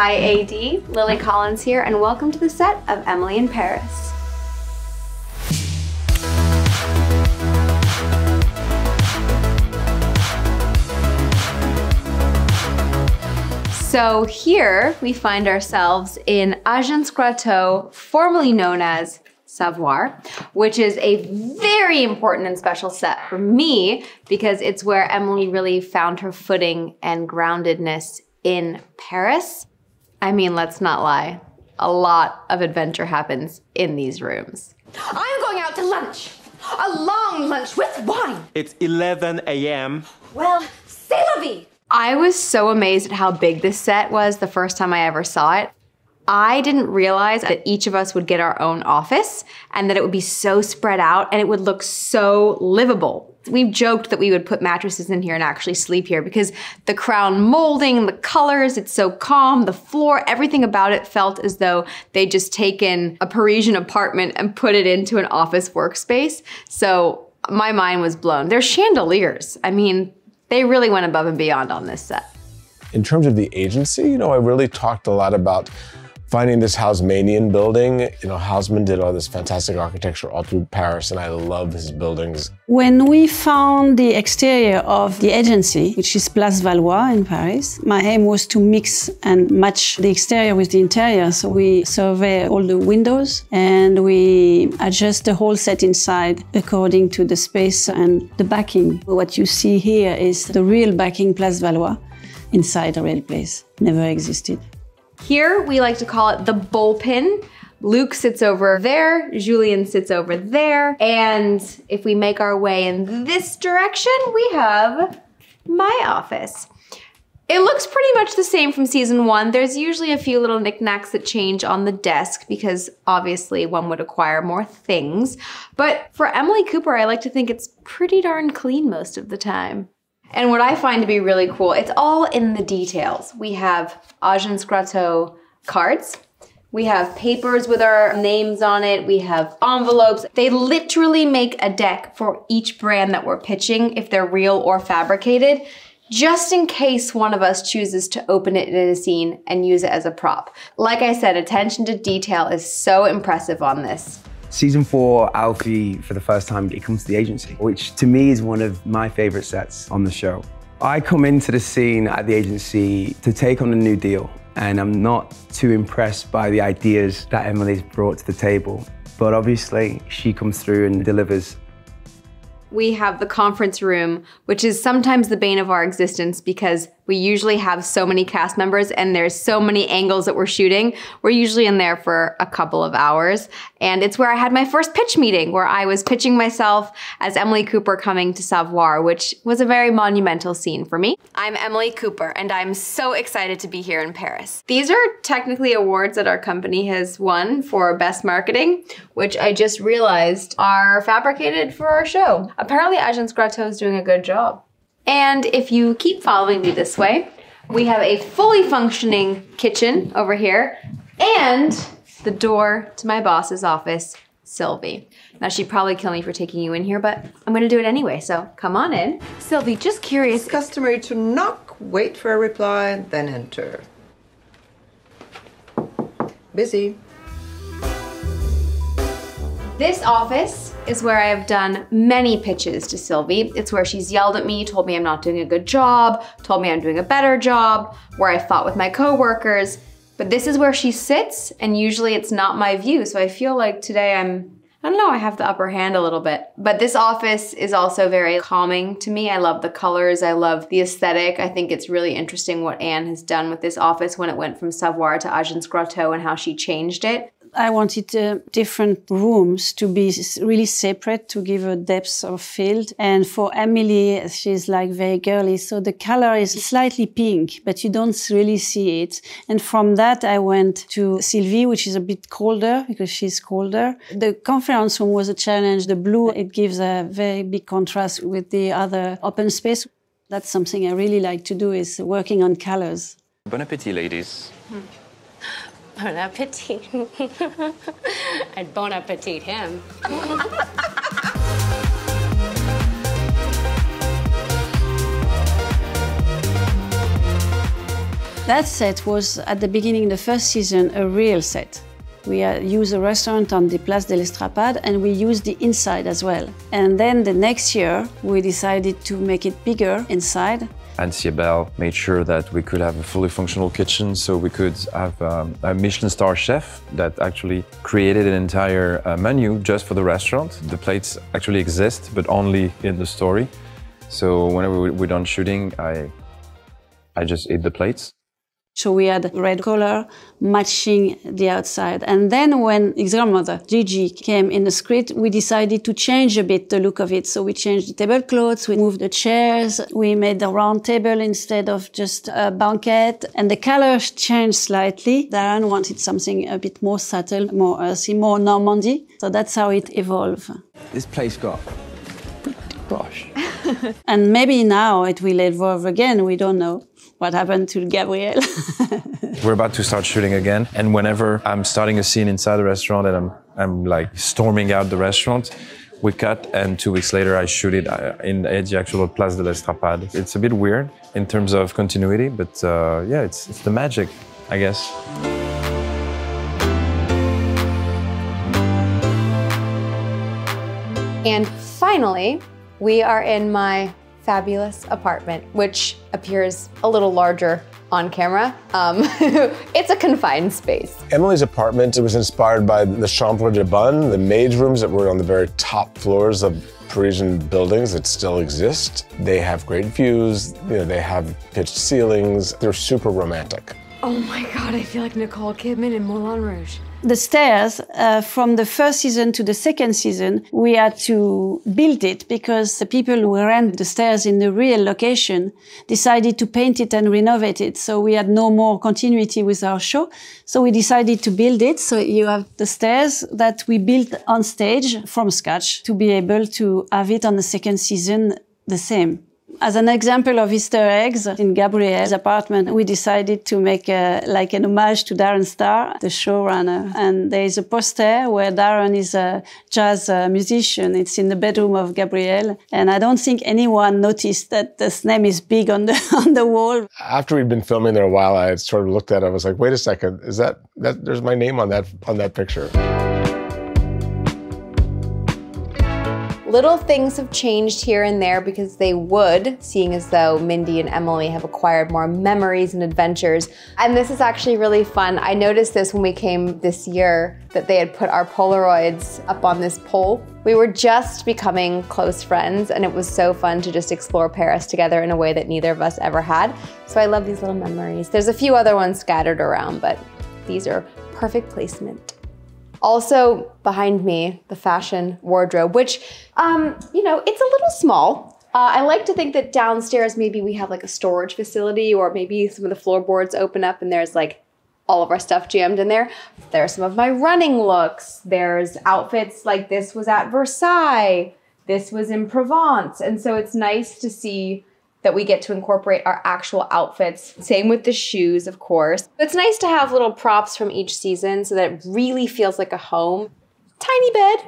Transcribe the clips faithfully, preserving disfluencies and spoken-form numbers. Hi A D, Lily Collins here, and welcome to the set of Emily in Paris. So here we find ourselves in Agence Grateau, formerly known as Savoir, which is a very important and special set for me because it's where Emily really found her footing and groundedness in Paris. I mean, let's not lie. A lot of adventure happens in these rooms. I'm going out to lunch. A long lunch with wine. It's eleven A M Well, c'est la vie. I was so amazed at how big this set was the first time I ever saw it. I didn't realize that each of us would get our own office and that it would be so spread out and it would look so livable. We've joked that we would put mattresses in here and actually sleep here because the crown molding, the colors, it's so calm, the floor, everything about it felt as though they'd just taken a Parisian apartment and put it into an office workspace. So my mind was blown. They're chandeliers. I mean, they really went above and beyond on this set. In terms of the agency, you know, I really talked a lot about finding this Haussmannian building. You know, Hausmann did all this fantastic architecture all through Paris, and I love his buildings. When we found the exterior of the agency, which is Place Valois in Paris, my aim was to mix and match the exterior with the interior. So we survey all the windows and we adjust the whole set inside according to the space and the backing. What you see here is the real backing Place Valois inside a real place, never existed. Here, we like to call it the bullpen. Luke sits over there, Julian sits over there, and if we make our way in this direction, we have my office. It looks pretty much the same from season one. There's usually a few little knickknacks that change on the desk because obviously one would acquire more things. But for Emily Cooper, I like to think it's pretty darn clean most of the time. And what I find to be really cool, it's all in the details. We have Agence Grateau cards. We have papers with our names on it. We have envelopes. They literally make a deck for each brand that we're pitching, if they're real or fabricated, just in case one of us chooses to open it in a scene and use it as a prop. Like I said, attention to detail is so impressive on this. Season four, Alfie, for the first time, it comes to the agency, which to me is one of my favorite sets on the show. I come into the scene at the agency to take on a new deal, and I'm not too impressed by the ideas that Emily's brought to the table. But obviously, she comes through and delivers. We have the conference room, which is sometimes the bane of our existence because we usually have so many cast members and there's so many angles that we're shooting. We're usually in there for a couple of hours. And it's where I had my first pitch meeting, where I was pitching myself as Emily Cooper coming to Savoir, which was a very monumental scene for me. I'm Emily Cooper, and I'm so excited to be here in Paris. These are technically awards that our company has won for Best Marketing, which I just realized are fabricated for our show. Apparently, Agence Grateau is doing a good job. And if you keep following me this way, we have a fully functioning kitchen over here and the door to my boss's office, Sylvie. Now, she'd probably kill me for taking you in here, but I'm gonna do it anyway, so come on in. Sylvie, just curious. It's customary to knock, wait for a reply, and then enter. Busy. This office is where I have done many pitches to Sylvie. It's where she's yelled at me, told me I'm not doing a good job, told me I'm doing a better job, where I fought with my coworkers. But this is where she sits, and usually it's not my view, so I feel like today I'm, I don't know, I have the upper hand a little bit. But this office is also very calming to me. I love the colors, I love the aesthetic. I think it's really interesting what Anne has done with this office when it went from Savoir to Agence Grateau and how she changed it. I wanted uh, different rooms to be really separate, to give a depth of field. And for Emily, she's like very girly, so the color is slightly pink, but you don't really see it. And from that, I went to Sylvie, which is a bit colder, because she's colder. The conference room was a challenge. The blue, it gives a very big contrast with the other open space. That's something I really like to do, is working on colors. Bon appétit, ladies. Hmm. Bon appétit. And bon appétit him. That set was, at the beginning, the first season, a real set. We uh, used a restaurant on the Place de l'Estrapade and we used the inside as well. And then the next year, we decided to make it bigger inside. And Siebel made sure that we could have a fully functional kitchen, so we could have um, a Michelin star chef that actually created an entire uh, menu just for the restaurant. The plates actually exist, but only in the story. So whenever we're done shooting, I, I just ate the plates. So we had red color matching the outside. And then when his grandmother, Gigi, came in the script, we decided to change a bit the look of it. So we changed the tablecloths, we moved the chairs, we made the round table instead of just a banquet. And the colors changed slightly. Darren wanted something a bit more subtle, more earthy, more Normandy. So that's how it evolved. This place got pretty posh. And maybe now it will evolve again, we don't know. What happened to Gabriel? We're about to start shooting again, and whenever I'm starting a scene inside the restaurant and I'm, I'm like storming out the restaurant, we cut, and two weeks later I shoot it in the actual Place de l'Estrapade. It's a bit weird in terms of continuity, but uh, yeah, it's, it's the magic, I guess. And finally, we are in my fabulous apartment, which appears a little larger on camera. Um, it's a confined space. Emily's apartment was inspired by the Chambre de Bonne, the maid's rooms that were on the very top floors of Parisian buildings that still exist. They have great views, you know, they have pitched ceilings. They're super romantic. Oh my God, I feel like Nicole Kidman in Moulin Rouge. The stairs, uh, from the first season to the second season, we had to build it because the people who rent the stairs in the real location decided to paint it and renovate it. So we had no more continuity with our show. So we decided to build it. So you have the stairs that we built on stage from scratch to be able to have it on the second season the same. As an example of Easter eggs, in Gabriel's apartment, we decided to make a, like an homage to Darren Star, the showrunner. And there is a poster where Darren is a jazz musician. It's in the bedroom of Gabriel. And I don't think anyone noticed that his name is big on the, on the wall. After we'd been filming there a while, I had sort of looked at it. I was like, wait a second, is that, that there's my name on that, on that picture. Little things have changed here and there because they would, seeing as though Mindy and Emily have acquired more memories and adventures. And this is actually really fun. I noticed this when we came this year, that they had put our Polaroids up on this pole. We were just becoming close friends, and it was so fun to just explore Paris together in a way that neither of us ever had. So I love these little memories. There's a few other ones scattered around, but these are perfect placement. Also behind me, the fashion wardrobe, which, um, you know, it's a little small. Uh, I like to think that downstairs, maybe we have like a storage facility, or maybe some of the floorboards open up and there's like all of our stuff jammed in there. There's some of my running looks. There's outfits like this was at Versailles. This was in Provence. And so it's nice to see that we get to incorporate our actual outfits. Same with the shoes, of course. It's nice to have little props from each season so that it really feels like a home. Tiny bed.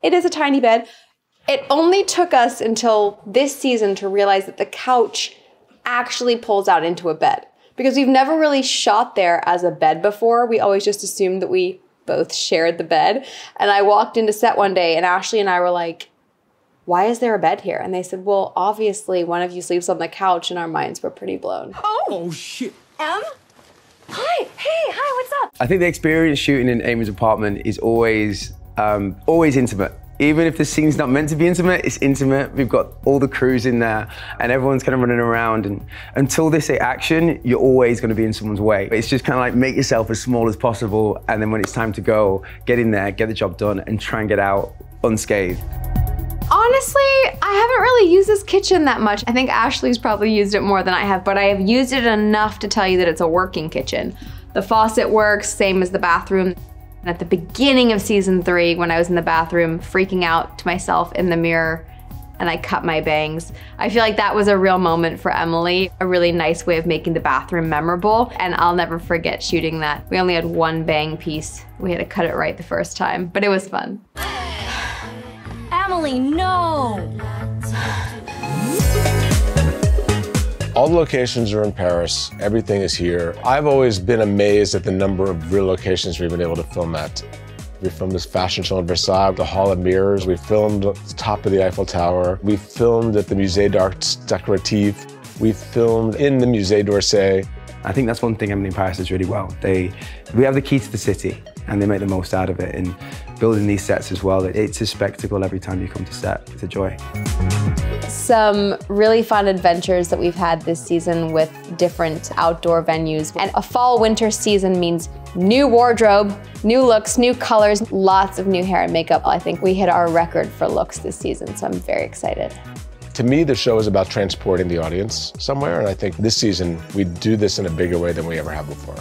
It is a tiny bed. It only took us until this season to realize that the couch actually pulls out into a bed, because we've never really shot there as a bed before. We always just assumed that we both shared the bed. And I walked into set one day and Ashley and I were like, why is there a bed here? And they said, well, obviously one of you sleeps on the couch, and our minds were pretty blown. Oh, shit. Em? Hi, hey, hi, what's up? I think the experience shooting in Amy's apartment is always, um, always intimate. Even if the scene's not meant to be intimate, it's intimate. We've got all the crews in there and everyone's kind of running around, and until they say action, you're always gonna be in someone's way. It's just kind of like make yourself as small as possible, and then when it's time to go, get in there, get the job done, and try and get out unscathed. Honestly, I haven't really used this kitchen that much. I think Ashley's probably used it more than I have, but I have used it enough to tell you that it's a working kitchen. The faucet works, same as the bathroom. And at the beginning of season three, when I was in the bathroom, freaking out to myself in the mirror, and I cut my bangs. I feel like that was a real moment for Emily, a really nice way of making the bathroom memorable, and I'll never forget shooting that. We only had one bang piece. We had to cut it right the first time, but it was fun. No! All the locations are in Paris. Everything is here. I've always been amazed at the number of real locations we've been able to film at. We filmed this fashion show in Versailles, the Hall of Mirrors. We filmed at the top of the Eiffel Tower. We filmed at the Musée d'Art Décoratif. We filmed in the Musée d'Orsay. I think that's one thing Emily in Paris does really well. They, we have the key to the city and they make the most out of it. And building these sets as well, it's a spectacle every time you come to set. It's a joy. Some really fun adventures that we've had this season with different outdoor venues. And a fall-winter season means new wardrobe, new looks, new colors, lots of new hair and makeup. I think we hit our record for looks this season, so I'm very excited. To me, the show is about transporting the audience somewhere, and I think this season we do this in a bigger way than we ever have before.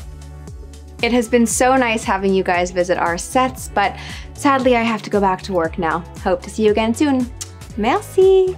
It has been so nice having you guys visit our sets, but sadly I have to go back to work now. Hope to see you again soon. Merci!